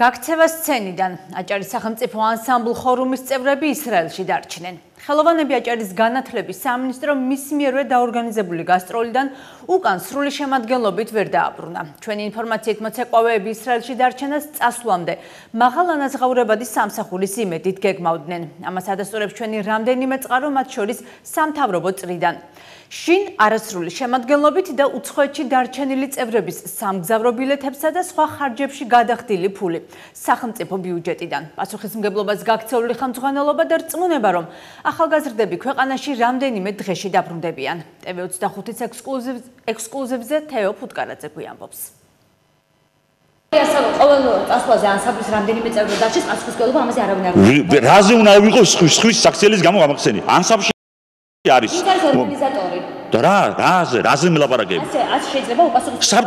გაქცევა სცენიდან აჭარის სახელმწიფო ანსამბლ ხორუმის წევრები ისრაელში დარჩნენ. ხელოვანები აჭარის განათლების სამინისტრო მის მიერვე დაორგანიზებული გასტროლიდან უკან სრული შემადგენლობით ვერ დააბრუნა. Ჩვენი ინფორმაციით მოცეკვავეები ისრაელში დარჩენას წასვლამდე მაღალ ანაზღაურებადი სამსახურის იმედით გეგმავდნენ. ამას ადასტურებს ჩვენი რამდენიმე წყარო, მათ შორის სამთავრობო წრიდან. შინ არასრული შემადგენლობით და უცხოეთში დარჩენილი წევრების სამგზავრო ბილეთებსა და სხვა ხარჯებში გადახდილი ფული სახელმწიფო ბიუჯეტიდან. პასუხისმგებლობას გაქცეული ხელმძღვანელობა და რწმუნება, რომ ახალგაზრდები ქვეყანაში რამდენიმე დღეში დაბრუნდებიან. TV25-ის ექსკლუზივზე თეო ფუტკარაძე გვიამბობს. რაზე უნდა იყოს სხვის საქციელის გამო გამოხსენი? Ярис. Да, раз им лаборатория. Сам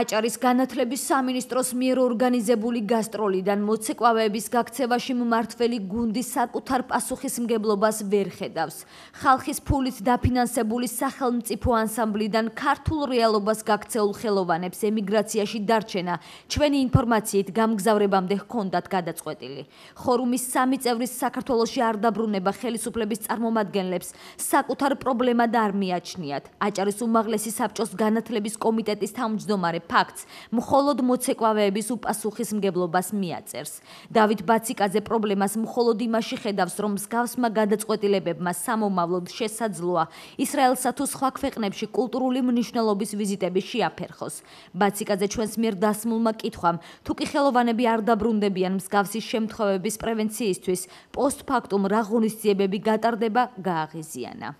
აჭარის განათლების სამინისტროს მიერ ორგანიზებული გასტროლიდან მოცეკვავეების გაქცევაში მმართველი გუნდი საკუთარ პასუხისმგებლობას ვერ ხედავს. ხალხის ფულით დაფინანსებული სახელმწიფო ანსამბლიდან ქართულ რეალობას გაქცეულ ხელოვანებს ემიგრაციაში დარჩენა ჩვენი ინფორმაციით გამგზავრებამდე ჰქონდათ გადაწყვეტილი. ხორუმის 3 წევრის საქართველოში არ დაბრუნება ხელისუფლების წარმომადგენლებს საკუთარ პრობლემად არ მიაჩნიათ. აჭარის უმაღლესი საბჭოს განათლების კომიტეტის თავმჯდომარე ფაქტს მხოლოდ მოცეკვავეების უპასუხისმგებლობას მიაწერს. დავით ბაციკაძე პრობლემას მხოლოდ იმაში ხედავს, რომ მსგავსმა გადაწყვეტილებებმა სამომავლოდ შესაძლოა ისრაელსა თუ სხვა ქვეყნებში კულტურული მნიშვნელობის ვიზიტები შეაფერხოს. ბაციკაძე ჩვენს მიერ დასმულმა კითხვამ, თუ კი ხელოვანები არ დაბრუნდებიან მსგავსი შემთხვევების პრევენციისთვის, პოსტფაქტუმ რა ღონისძიებები გატარდება, გააღიზიანა.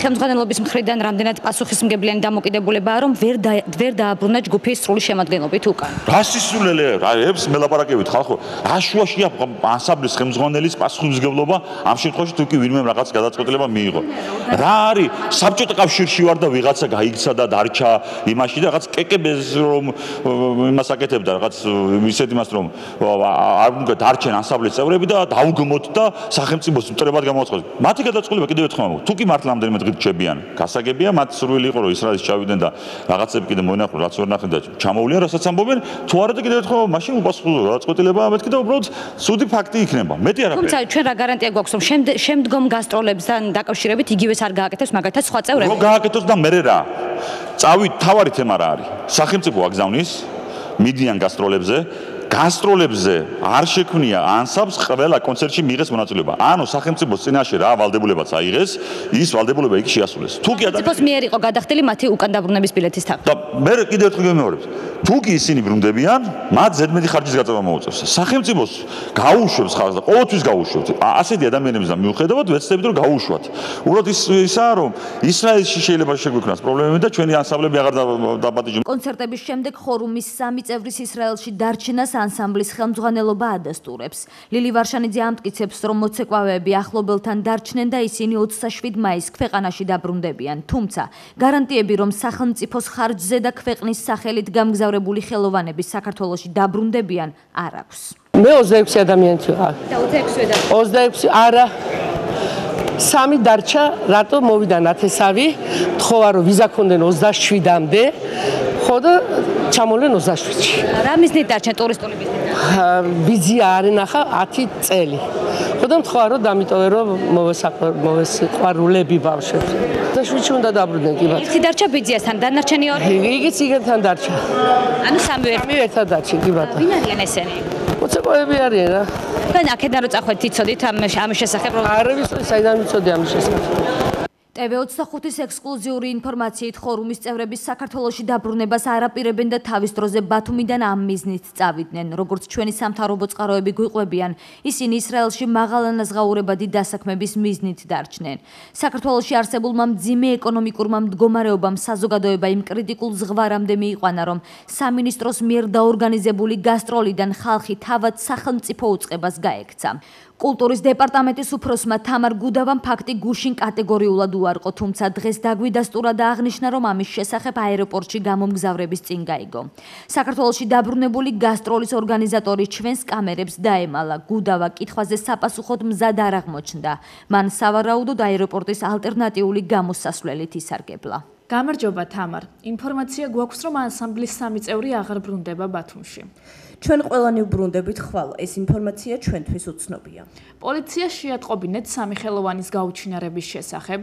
Ხელმძღვანელობის მხრიდან რამდენად პასუხისმგებლიანი დამოკიდებულებაა, რომ ვერ დააბრუნა ჯგუფის სრული შემადგენლობით უკან. Რას ისულელია? Ებს მელაპარაკებით ხალხო. Აშუაშია ანსამბლის ხელმძღვანელის პასუხისმგებლობა ამ შემთხვევაში თუ კი ვინმემ რაღაც გადაწყვეტილება მიიღო. Რა არის? საბჭოთა კავშირში ვარ და ვიღაცა გაიქცა და დარჩა იმაში და რაღაც კეკებეს რომ იმას აკეთებდა, რაღაც ისეთ იმას რომ არ უნდა დარჩენ ანსამბლის წევრები და დაუგმოთ და სახელმწიფოს მტრებად გამოაცხადოს. მათი გადაწყვეტილება კიდევ ერთხელ მოგვთ. თუ კი მართლა მეთქებიან. გასაგებია, მათ სურვილი იყო, რომ ისრაელში ჩავიდნენ და რაღაცები კიდე მოინახონ, რაც ვერ ნახეთ და ჩამოვლიან, რასაც ამბობენ, თუ არა და კიდევ ერთხელ მაშინ უპასუხო გადაწყვეტილება მეთქი და უბრალოდ ცუდი ფაქტი იქნება. მეტი არაფერი. თუმცა ჩვენ რა გარანტია გვაქვს, რომ შემდგომ გასტროლებთან დაკავშირებით იგივეს არ გააკეთებს მაგათაც სხვა წევრები? რო გააკეთოს და მერე რა? თავარი თემა რა არის? სახელმწიფო აგზავნის, მიდიან გასტროლებზე. გასტროლებზე არ შექმნია ანსამბლს ყველა კონცერტში მიიღეს მონაწილეობა. Ანუ სახელმწიფოს წინაშე რა ვალდებულებაც აიღეს, ის ვალდებულება იქ შეასრულეს. თუ კი სახელმწიფოს მიერ იყო გადახდილი მათი უკან დაბრუნების ბილეთის თავი. და მე კიდევ ერთხელ გემეორებ. თუ კი ისინი ბრუნდებიან, მათ ზედმეტი ხარჯის გაწევა მოუწევს. სახელმწიფოს გაუშვებს ხარჯს და ყოველთვის გაუშვებს. ასეთი ადამიანებისა მიუხედავად ვეცდებით რომ გაუშვათ. უბრალოდ ისაა რომ ისრაელში შეიძლება შეგვექმნას პრობლემები და ჩვენი ანსამბლები აღარ დაბატონონ. კონცერტების შემდეგ ხორუმის 3 წევრის ისრაელში დარჩენას ანსამბლის ხელმძღვანელობა ადასტურებს. ლილი ვარშანიძე ამტკიცებს, რომ მოცეკვავეები ახლობელთან დარჩნენ და ისინი 27 მაისს ქვეყანაში დაბრუნდებიან. თუმცა გარანტიები, რომ სახელმწიფოს ხარჯზე და ქვეყნის სახელით გამგზავრებული ხელოვანები საქართველოში დაბრუნდებიან, არ აქვს. მე 26 ადამიანს ვარ. და 26 არა. 3 დარჩა, რატო მოვიდან 1000-ი, თხოვა რომ ვიზა გქონდენ 27-მდე. ხოდა ჩამოვლენ 27-ში. რა მიზნით დარჩა ტურისტული ბიზნესთან? ვიზი არ ენახა 10 წელი. ხოდა მთხოვა რომ დამიტოვე რომ მოვესაყვარულები ბავშვებს. 27-ში უნდა დაბრუნდნენ კი ბატონო. ერთი დარჩა ვიზასთან, დანარჩენი 2. იგიც იგენთან დარჩა. ანუ 3 ერთად დარჩა კი ბატონო. ვინ არიან ესენი? მოცეკვავეები არიან რა. და აქედან რომ წახვედით, იცოდით ამ შესახებ რომ არ ვიცი, საიდან ვიცოდი ამ შესახებ. TV25-ის ექსკლუზიური ინფორმაციით, ხორუმის წევრები საქართველოში დაბრუნებას არაპირებენ და თავის დროზე ბათუმიდან ამ მიზნით წავიდნენ. როგორც ჩვენი სამთავრობო წყაროები გვიყვებიან, ისინი ისრაელში მაღალანაზღაურებადი დასაქმების მიზნით დარჩნენ. საქართველოში არსებულმა მძიმე ეკონომიკურმა მდგომარეობამ საზოგადოება იმ კრიტიკულ ზღვარამდე მიიყვანა, რომ სამინისტროს მიერ დაორგანიზებული გასტროლიდან ხალხი თავად სახელმწიფო უწყებას გაექცა. კულტურის დეპარტამენტის უფროსმა თამარ გუდავამ ფაქტი გუშინ კატეგორიულად უარყო, თუმცა დღეს დაგვიდასტურა და აღნიშნა, რომ ამის შესახებ აეროპორტში გამომგზავრების წინ გაიგო. საქართველოში დაბრუნებული გასტროლის ორგანიზატორი ჩვენს კამერებს დაემალა. გუდავა კითხვაზე საპასუხოდ მზად არ აღმოჩნდა. მან სავარაუდოდ აეროპორტის ალტერნატიული გამოსასვლელით ისარგებლა. გამარჯობა თამარ. Ინფორმაცია გვაქვს, რომ ანსამბლის 3 წევრი აღარ ბრუნდება ბათუმში. Ჩვენ ყველანი ვბრუნდებით ხვალ, ეს ინფორმაცია ჩვენთვის უცნობია. Პოლიცია შეატყობინეთ სამიხელოვანის გაუჩინარების შესახებ.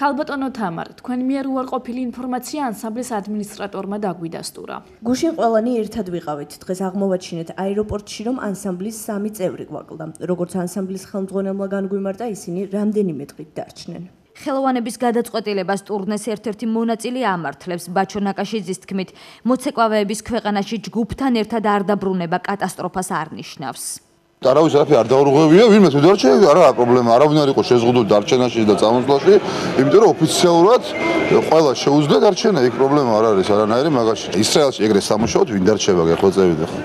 ქალბატონო თამარ, თქვენ მიერ უარყოფილი ინფორმაცია ანსამბლის ადმინისტრატორმა დაგვიდასტურა. Გუშინ ყველანი ერთად ვიყავით. Დღეს აღმოვაჩინეთ აეროპორტში, რომ ანსამბლის 3 წევრი გვაკლდა. Როგორც ანსამბლის ხელმძღვანელმა განგვიმარტა, ისინი რამდენიმე დღით დარჩნენ. Ხელოვანების გადაწყვეტილებას ტურნეს ერთ-ერთი მონაწილე ამართლებს ბაჩონაკაშიძის თქმით, მოცეკვავეების ქვეყანაში ჯგუფთან ერთად არ დაბრუნება კატასტროფას არნიშნავს. Არავის არაფერი არ დაურღვევია, ვინმე თუ დარჩენია, არა პრობლემა, არავინ არ იყო შეზღუდული დარჩენაში და წამოსვლაში, იმიტომ რომ ოფიციალურად ყველა შეუძლია დარჩენა, იქ პრობლემა არ არის, არანაირი მაგაში. ისრაელში ეგრე სამუშაოდ ვინ დარჩება, გეხვეწებიდი ხო?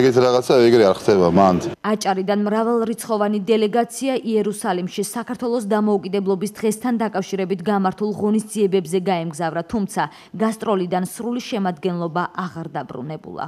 ეგეთ რაღაცა ეგრე არ ხდება მანდ. აჭარიდან მრავალრიცხოვანი დელეგაცია იერუსალიმში საქართველოს დამოუკიდებლობის დღესთან დაკავშირებით გამართულ ღონისძიებებზე გაემგზავრა, თუმცა გასტროლიდან სრული შემადგენლობა აღარ დაბრუნებულა.